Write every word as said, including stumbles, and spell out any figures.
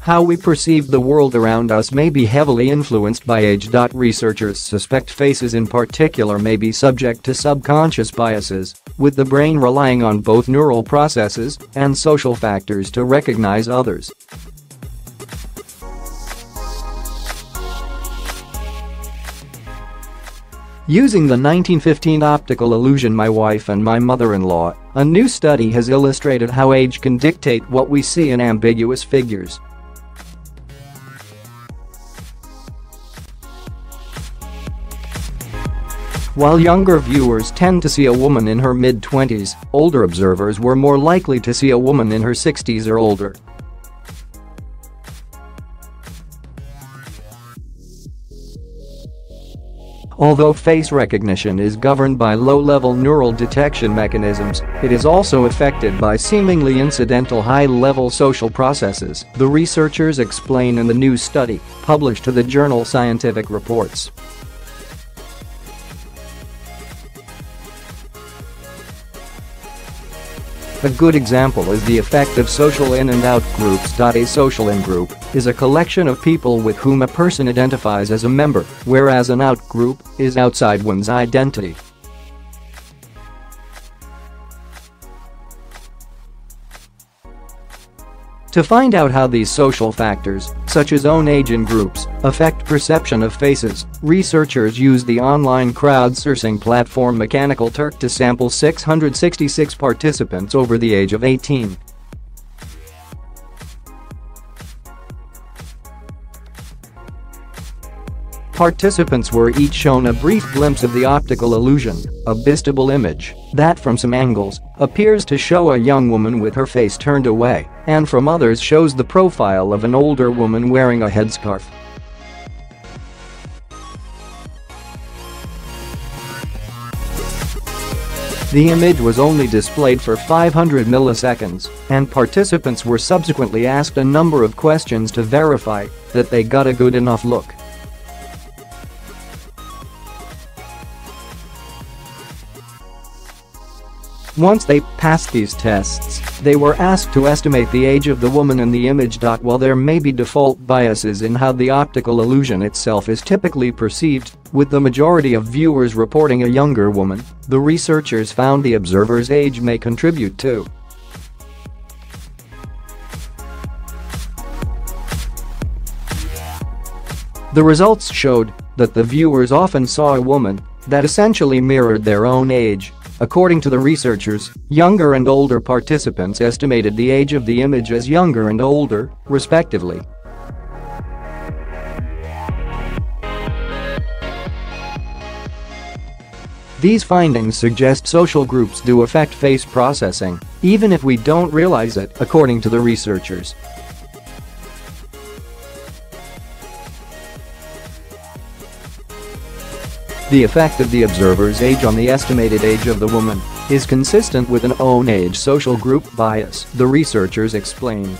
How we perceive the world around us may be heavily influenced by age. Researchers suspect faces in particular may be subject to subconscious biases, with the brain relying on both neural processes and social factors to recognize others. Using the nineteen fifteen optical illusion My Wife and My Mother-in-Law, a new study has illustrated how age can dictate what we see in ambiguous figures. While younger viewers tend to see a woman in her mid-twenties, older observers were more likely to see a woman in her sixties or older. Although face recognition is governed by low-level neural detection mechanisms, it is also affected by seemingly incidental high-level social processes, the researchers explain in the new study, published to the journal Scientific Reports. A good example is the effect of social in and out groups. A social in group is a collection of people with whom a person identifies as a member, whereas an out group is outside one's identity. To find out how these social factors, such as own age and groups, affect perception of faces, researchers used the online crowdsourcing platform Mechanical Turk to sample six hundred sixty-six participants over the age of eighteen. Participants were each shown a brief glimpse of the optical illusion, a bistable image that from some angles appears to show a young woman with her face turned away and from others shows the profile of an older woman wearing a headscarf. The image was only displayed for five hundred milliseconds, and participants were subsequently asked a number of questions to verify that they got a good enough look. Once they passed these tests, they were asked to estimate the age of the woman in the image. While there may be default biases in how the optical illusion itself is typically perceived, with the majority of viewers reporting a younger woman, the researchers found the observer's age may contribute too. The results showed that the viewers often saw a woman that essentially mirrored their own age. According to the researchers, younger and older participants estimated the age of the image as younger and older, respectively. These findings suggest social groups do affect face processing, even if we don't realize it, according to the researchers. The effect of the observer's age on the estimated age of the woman is consistent with an own age social group bias, the researchers explain.